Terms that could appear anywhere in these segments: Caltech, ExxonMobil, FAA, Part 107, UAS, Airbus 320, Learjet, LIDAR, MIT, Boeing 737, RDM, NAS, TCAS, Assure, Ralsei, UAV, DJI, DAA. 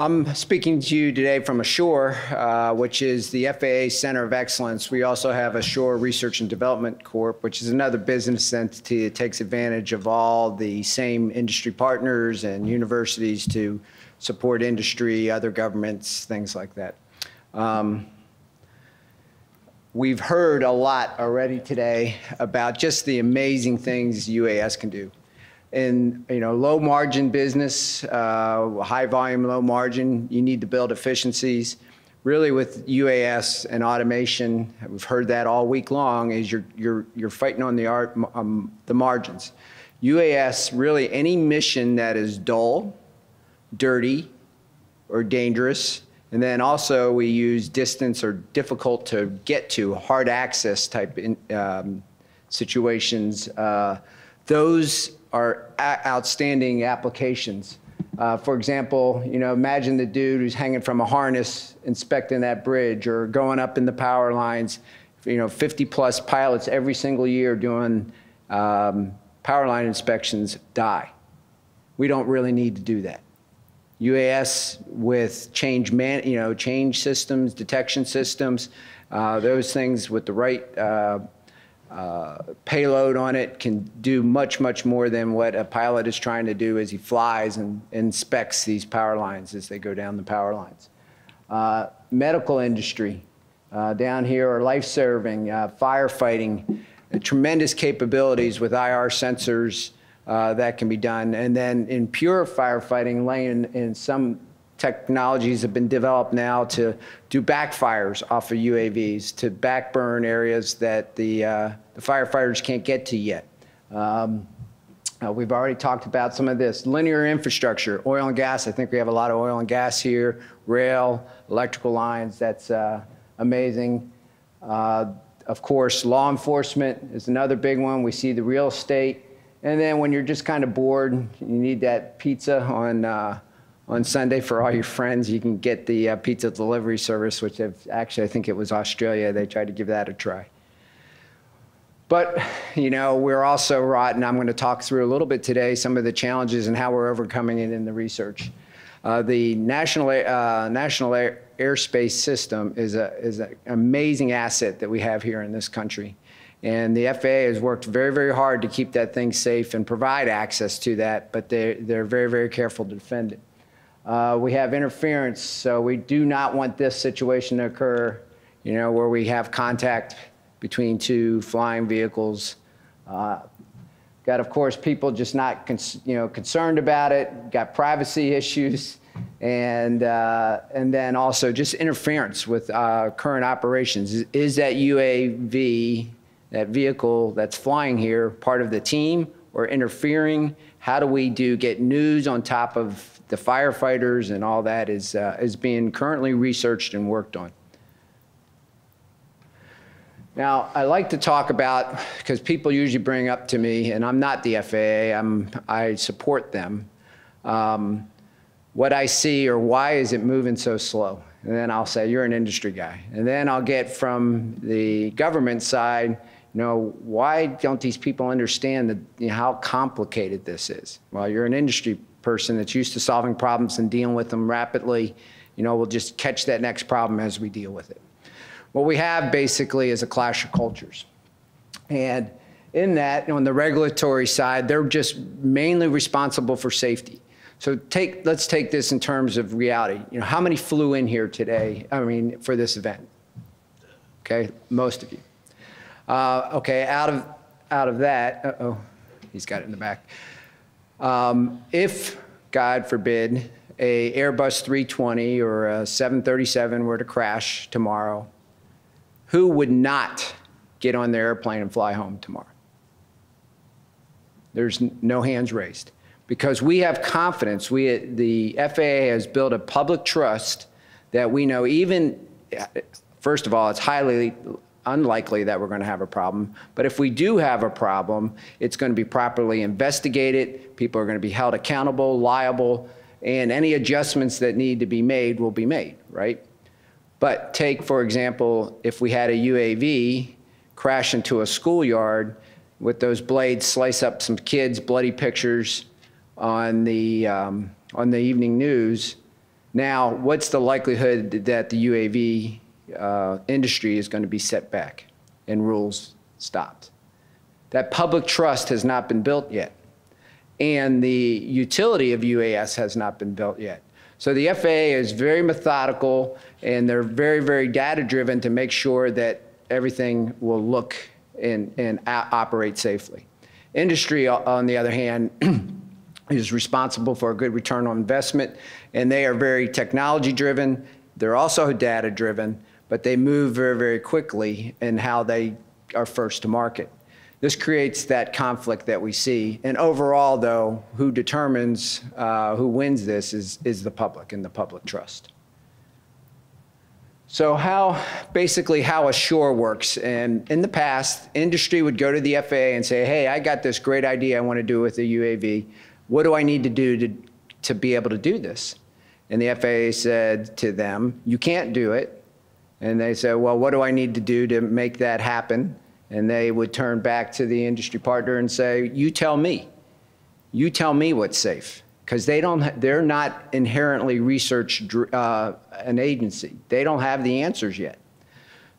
I'm speaking to you today from Assure, which is the FAA Center of Excellence. We also have Assure Research and Development Corp, which is another business entity that takes advantage of all the same industry partners and universities to support industry, other governments, things like that. We've heard a lot already today about just the amazing things UAS can do. In low margin business, high volume, low margin, you need to build efficiencies. Really with UAS and automation, we've heard that all week long, is you're fighting on the margins. UAS, really any mission that is dull, dirty, or dangerous, and then also we use distance or difficult to get to, hard access type situations. Those are outstanding applications. For example, imagine the dude who's hanging from a harness inspecting that bridge, or going up in the power lines. 50 plus pilots every single year doing power line inspections die. We don't really need to do that. UAS with change systems, detection systems, those things with the right payload on it can do much, much more than what a pilot is trying to do as he flies and inspects these power lines as they go down the power lines. Medical industry down here, or life-saving, firefighting, tremendous capabilities with IR sensors that can be done. And then in pure firefighting, some technologies have been developed now to do backfires off of UAVs, to backburn areas that the firefighters can't get to yet. We've already talked about some of this. Linear infrastructure, oil and gas. I think we have a lot of oil and gas here. Rail, electrical lines, that's amazing. Of course, law enforcement is another big one. We see the real estate. And then when you're just kind of bored, you need that pizza on Sunday for all your friends. You can get the pizza delivery service, which actually, I think it was Australia, they tried to give that a try. But, we're also rotten. I'm gonna talk through a little bit today some of the challenges and how we're overcoming it in the research. The National Airspace System is an amazing asset that we have here in this country. And the FAA has worked very, very hard to keep that thing safe and provide access to that, but they're very, very careful to defend it. We have interference, so we do not want this situation to occur, where we have contact between two flying vehicles. Got, of course, people just not concerned about it. Got privacy issues, and then also just interference with current operations. Is that UAV, that vehicle that's flying here, part of the team or interfering? How do we get news on top of the firefighters and all that is being currently researched and worked on. Now, I like to talk about, because people usually bring up to me, and I'm not the FAA, I support them, what I see or why is it moving so slow? And then I'll say, you're an industry guy. And then I'll get from the government side, why don't these people understand how complicated this is? Well, you're an industry person that's used to solving problems and dealing with them rapidly. We'll just catch that next problem as we deal with it. What we have basically is a clash of cultures. And in that, on the regulatory side, they're just mainly responsible for safety. So let's take this in terms of reality. How many flew in here today, for this event? Okay, most of you. Okay, out of that, uh-oh, he's got it in the back. If, God forbid, a Airbus 320 or a 737 were to crash tomorrow, who would not get on their airplane and fly home tomorrow? There's no hands raised. Because we have confidence. The FAA has built a public trust that we know, even, first of all, it's highly unlikely that we're going to have a problem. But if we do have a problem, it's going to be properly investigated. People are going to be held accountable, liable, and any adjustments that need to be made will be made, right? But take, for example, if we had a UAV crash into a schoolyard with those blades, slice up some kids, bloody pictures on the evening news, Now, what's the likelihood that the UAV industry is going to be set back and rules stopped? That public trust has not been built yet. And the utility of UAS has not been built yet. So the FAA is very methodical, and they're very, very data-driven to make sure that everything will look and operate safely. Industry, on the other hand, is responsible for a good return on investment, and they are very technology-driven. They're also data-driven, but they move very, very quickly in how they are first to market. This creates that conflict that we see. And overall, though, who determines who wins this is the public and the public trust. So how, basically, how Assure works. And in the past, industry would go to the FAA and say, hey, I got this great idea I want to do with the UAV. What do I need to do to be able to do this? And the FAA said to them, you can't do it. And they said, well, what do I need to do to make that happen? And they would turn back to the industry partner and say, you tell me. You tell me what's safe. Because they're not inherently research an agency. They don't have the answers yet.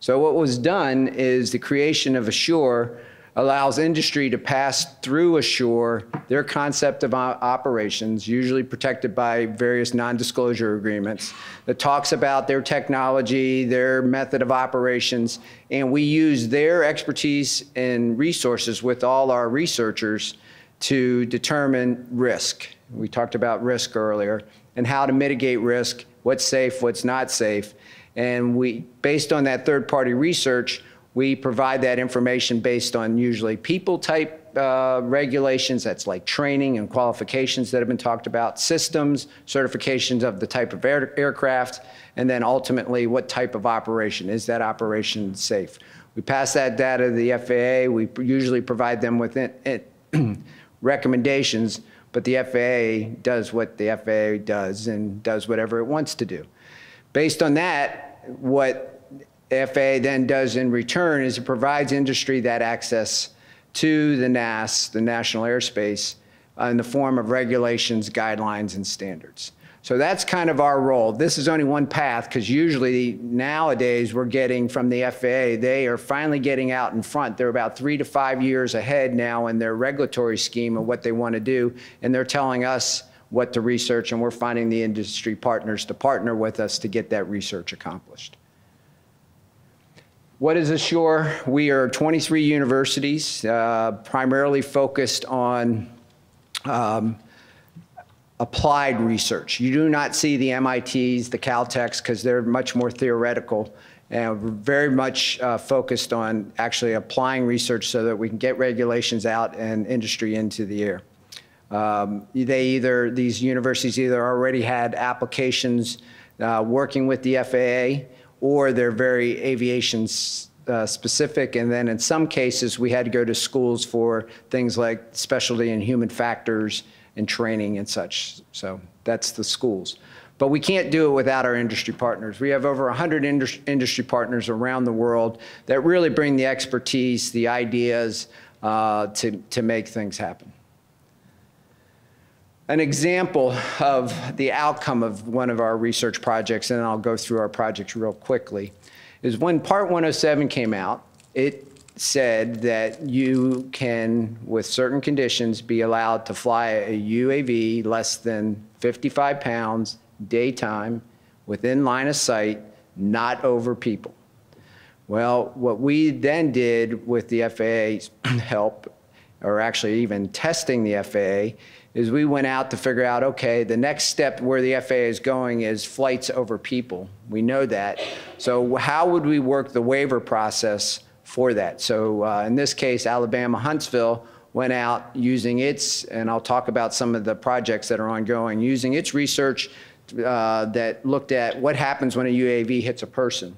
So what was done is the creation of Assure allows industry to pass through Assure their concept of operations, usually protected by various non-disclosure agreements, that talks about their technology, their method of operations, and we use their expertise and resources with all our researchers to determine risk. We talked about risk earlier, and how to mitigate risk, what's safe, what's not safe. And we, based on that third-party research, we provide that information based on usually people-type regulations, that's like training and qualifications that have been talked about, systems, certifications of the type of aircraft, and then ultimately what type of operation. Is that operation safe? We pass that data to the FAA. We usually provide them with recommendations, but the FAA does what the FAA does and does whatever it wants to do. Based on that, what FAA then does in return is it provides industry that access to the NAS, the national airspace, in the form of regulations, guidelines, and standards. So that's kind of our role. This is only one path, because usually nowadays we're getting from the FAA, they are finally getting out in front. They're about 3 to 5 years ahead now in their regulatory scheme of what they want to do, and they're telling us what to research, and we're finding the industry partners to partner with us to get that research accomplished. What is Assure? We are 23 universities, primarily focused on applied research. You do not see the MITs, the Caltechs, because they're much more theoretical, and we're very much focused on actually applying research so that we can get regulations out and industry into the air. These universities either already had applications working with the FAA, or they're very aviation specific. And then in some cases, we had to go to schools for things like specialty and human factors and training and such. So that's the schools. But we can't do it without our industry partners. We have over 100 industry partners around the world that really bring the expertise, the ideas to make things happen. An example of the outcome of one of our research projects, and I'll go through our projects real quickly, is when Part 107 came out, it said that you can, with certain conditions, be allowed to fly a UAV less than 55 pounds daytime within line of sight, not over people. Well, what we then did with the FAA's help, or actually even testing the FAA, is we went out to figure out, okay, the next step where the FAA is going is flights over people. We know that. So how would we work the waiver process for that? So in this case, Alabama Huntsville went out using its, and I'll talk about some of the projects that are ongoing, using its research that looked at what happens when a UAV hits a person.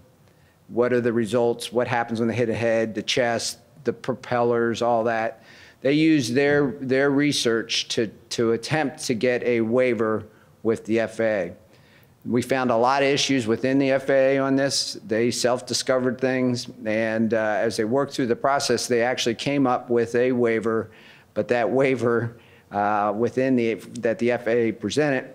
What are the results? What happens when they hit a head, the chest, the propellers, all that. They used their research to attempt to get a waiver with the FAA. We found a lot of issues within the FAA on this. They self-discovered things, and as they worked through the process, they actually came up with a waiver, but that waiver that the FAA presented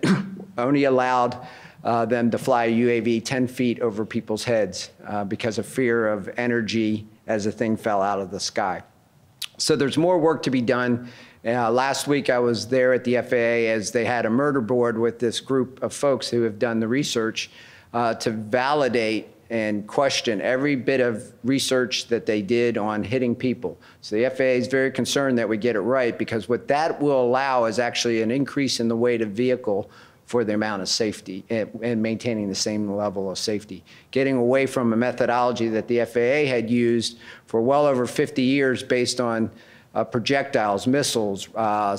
only allowed them to fly a UAV 10 feet over people's heads because of fear of energy as the thing fell out of the sky. So there's more work to be done. Last week I was there at the FAA as they had a murder board with this group of folks who have done the research to validate and question every bit of research that they did on hitting people. So the FAA is very concerned that we get it right, because what that will allow is actually an increase in the weight of vehicle for the amount of safety and maintaining the same level of safety. Getting away from a methodology that the FAA had used for well over 50 years based on projectiles, missiles,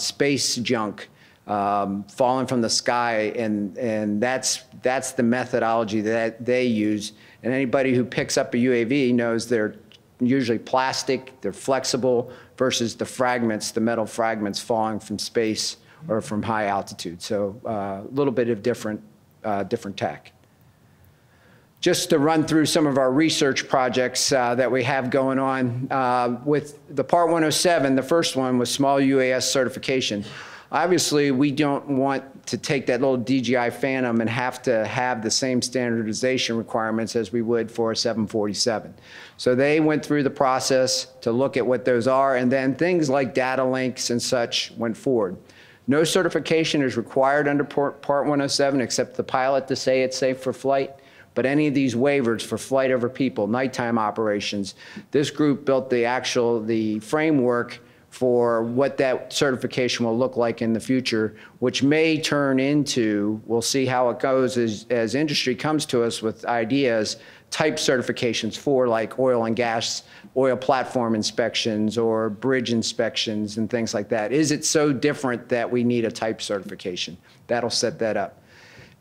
space junk, falling from the sky, and that's the methodology that they use. And anybody who picks up a UAV knows they're usually plastic, they're flexible, versus the fragments, the metal fragments falling from space or from high altitude. So a little bit of different tack. Just to run through some of our research projects that we have going on. With the Part 107, the first one was small UAS certification. Obviously, we don't want to take that little DJI Phantom and have to have the same standardization requirements as we would for a 747. So they went through the process to look at what those are, and then things like data links and such went forward. No certification is required under Part 107 except the pilot to say it's safe for flight, but any of these waivers for flight over people, nighttime operations, this group built the actual, the framework for what that certification will look like in the future, which may turn into, we'll see how it goes as industry comes to us with ideas, type certifications for like oil and gas, oil platform inspections or bridge inspections and things like that. Is it so different that we need a type certification? That'll set that up.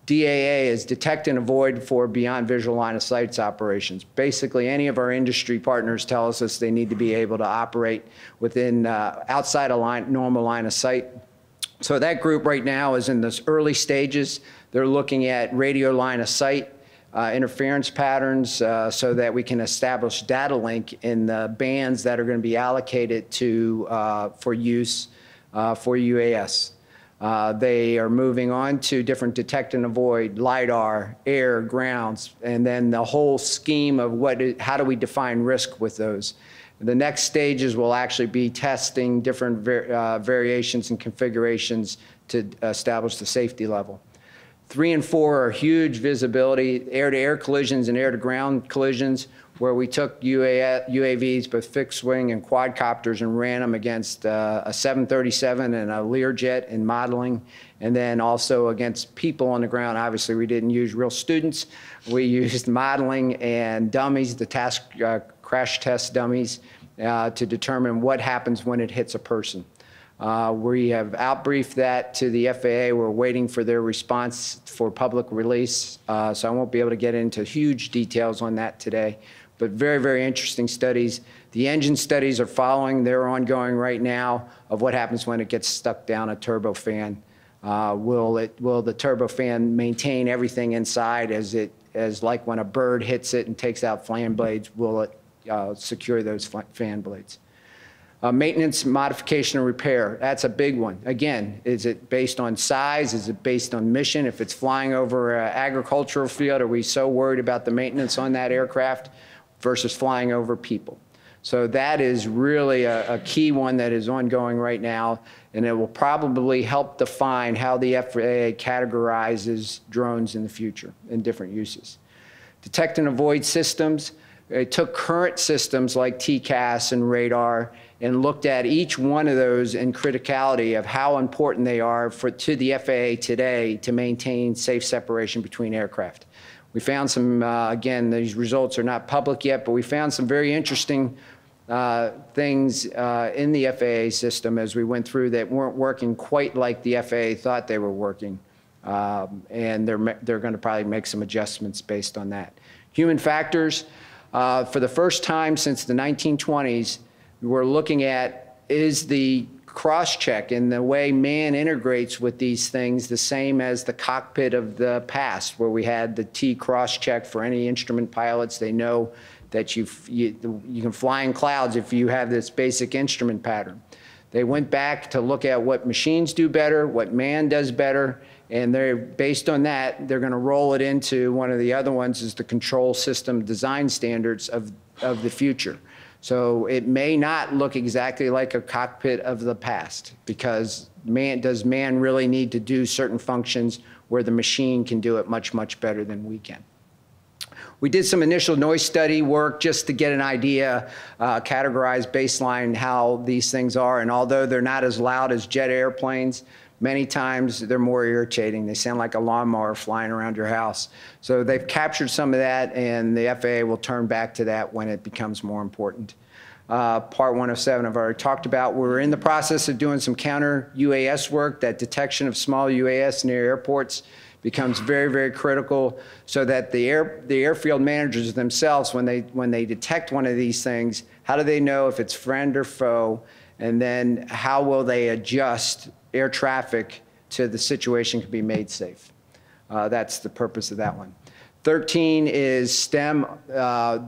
DAA is detect and avoid for beyond visual line of sight operations. Basically, any of our industry partners tell us they need to be able to operate within outside a line, normal line of sight. So that group right now is in this early stages. They're looking at radio line of sight, interference patterns, so that we can establish data link in the bands that are going to be allocated to for use for UAS. They are moving on to different detect and avoid, LIDAR, air, grounds, and then the whole scheme of how do we define risk with those. The next stages will actually be testing different variations and configurations to establish the safety level. 3 and 4 are huge visibility, air-to-air collisions and air-to-ground collisions, where we took UAVs, both fixed wing and quadcopters, and ran them against a 737 and a Learjet in modeling, and then also against people on the ground. Obviously, we didn't use real students. We used modeling and dummies, the crash test dummies, to determine what happens when it hits a person. We have outbriefed that to the FAA. We're waiting for their response for public release, so I won't be able to get into huge details on that today. But very, very interesting studies. The engine studies are following. They're ongoing right now of what happens when it gets stuck down a turbofan. Will the turbofan maintain everything inside as like when a bird hits it and takes out fan blades, will it secure those fan blades? Maintenance, modification, and repair, that's a big one. Again, is it based on size? Is it based on mission? If it's flying over an agricultural field, are we so worried about the maintenance on that aircraft versus flying over people? So that is really a key one that is ongoing right now, and it will probably help define how the FAA categorizes drones in the future in different uses. Detect and avoid systems. It took current systems like TCAS and radar and looked at each one of those in criticality of how important they are to the FAA today to maintain safe separation between aircraft. We found some, again, these results are not public yet, but we found some very interesting things in the FAA system as we went through that weren't working quite like the FAA thought they were working. And they're going to probably make some adjustments based on that. Human factors. For the first time since the 1920s, we're looking at, is the cross-check and the way man integrates with these things the same as the cockpit of the past, where we had the T cross-check for any instrument pilots. They know that you can fly in clouds if you have this basic instrument pattern. They went back to look at what machines do better, what man does better, and they're, based on that, they're going to roll it into one of the other ones is the control system design standards of the future. So it may not look exactly like a cockpit of the past because man, does man really need to do certain functions where the machine can do it much, much better than we can. We did some initial noise study work just to get an idea, categorize baseline how these things are. And although they're not as loud as jet airplanes, many times they're more irritating. They sound like a lawnmower flying around your house. So they've captured some of that, and the FAA will turn back to that when it becomes more important. Part 107 I've already talked about. We're in the process of doing some counter UAS work. That detection of small UAS near airports becomes very, very critical, so that the airfield managers themselves, when they detect one of these things, how do they know if it's friend or foe, and then how will they adjust air traffic to the situation can be made safe? That's the purpose of that one. 13 is STEM.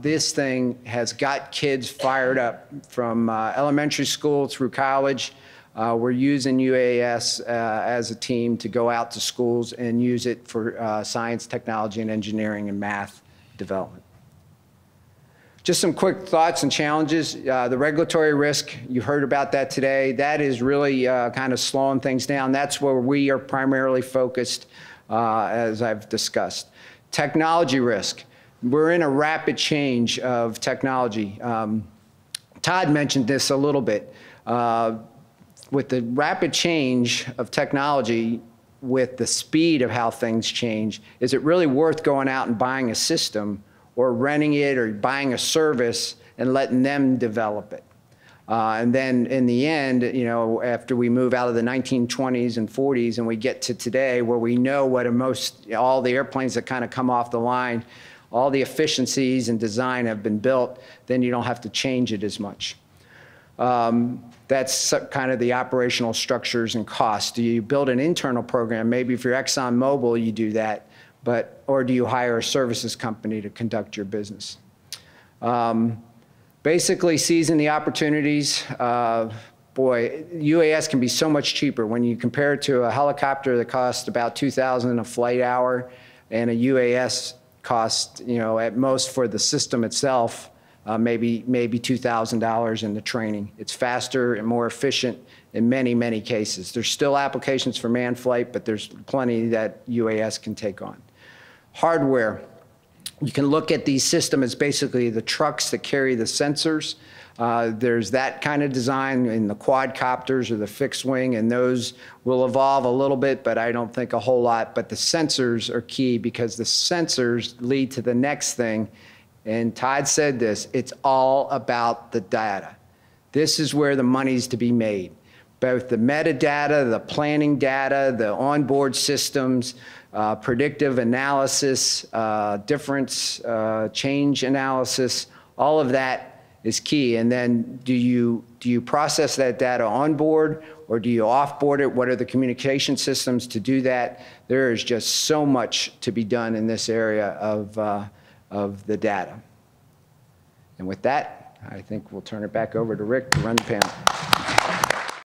This thing has got kids fired up from elementary school through college. We're using UAS as a team to go out to schools and use it for science, technology, and engineering and math development. Just some quick thoughts and challenges. The regulatory risk, you heard about that today. That is really kind of slowing things down. That's where we are primarily focused, as I've discussed. Technology risk. We're in a rapid change of technology. Todd mentioned this a little bit. With the rapid change of technology, with the speed of how things change, is it really worth going out and buying a system or renting it or buying a service and letting them develop it? And then in the end, you know, after we move out of the 1920s and 40s and we get to today where we know what all the airplanes that kind of come off the line, all the efficiencies and design have been built, then you don't have to change it as much. That's kind of the operational structures and costs. Do you build an internal program? Maybe if you're ExxonMobil, you do that, or do you hire a services company to conduct your business? Basically, seizing the opportunities. Boy, UAS can be so much cheaper when you compare it to a helicopter that costs about $2,000 a flight hour, and a UAS costs, you know, at most for the system itself, maybe $2,000 in the training. It's faster and more efficient in many, many cases. There's still applications for manned flight, but there's plenty that UAS can take on. Hardware. You can look at these systems as basically the trucks that carry the sensors. There's that kind of design in the quadcopters or the fixed wing, and those will evolve a little bit, but I don't think a whole lot. But the sensors are key, because the sensors lead to the next thing. And Todd said this, it's all about the data. This is where the money's to be made. Both the metadata, the planning data, the onboard systems, predictive analysis, difference, change analysis, all of that is key. And then do you process that data onboard, or do you offboard it? What are the communication systems to do that? There is just so much to be done in this area of the data. And with that, I think we'll turn it back over to Rick to run the panel.